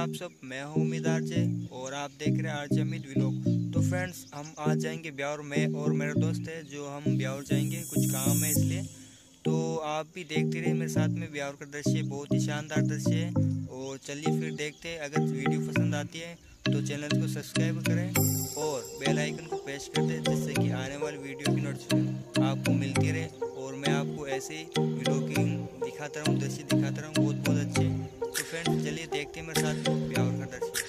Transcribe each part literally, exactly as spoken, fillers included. आप सब, मैं हूँ उम्मीद आरजे और आप देख रहे हैं आरजे अमित व्लॉग। तो फ्रेंड्स, हम आज जाएंगे ब्यावर में और मेरे दोस्त है जो हम ब्यावर जाएंगे, कुछ काम है इसलिए। तो आप भी देखते रहिए मेरे साथ में, ब्यावर का दृश्य बहुत ही शानदार दृश्य है। और चलिए फिर देखते हैं, अगर वीडियो पसंद आती है तो चैनल को सब्सक्राइब करें और बेल आइकन को प्रेस कर दें, जिससे कि आने वाली वीडियो की नोटिफिकेशन आपको मिलती रहे और मैं आपको ऐसे ही व्लॉगिंग दिखाता रहूँ, दृश्य दिखाता रहूँ बहुत बहुत अच्छे। तो फ्रेंड्स चलिए देखते हैं मेरे साथ ब्यावर का दृश्य।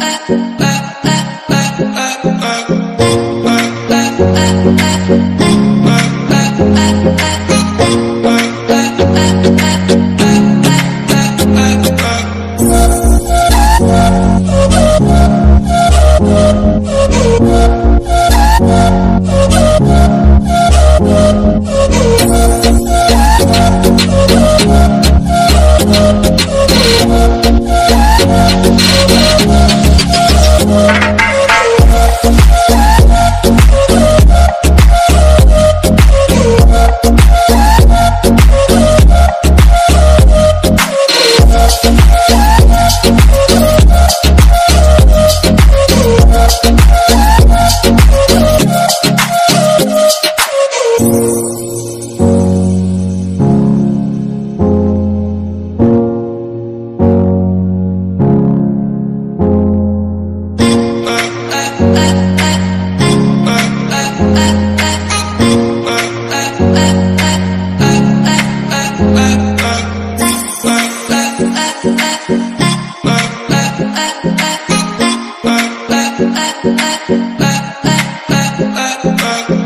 I Bye.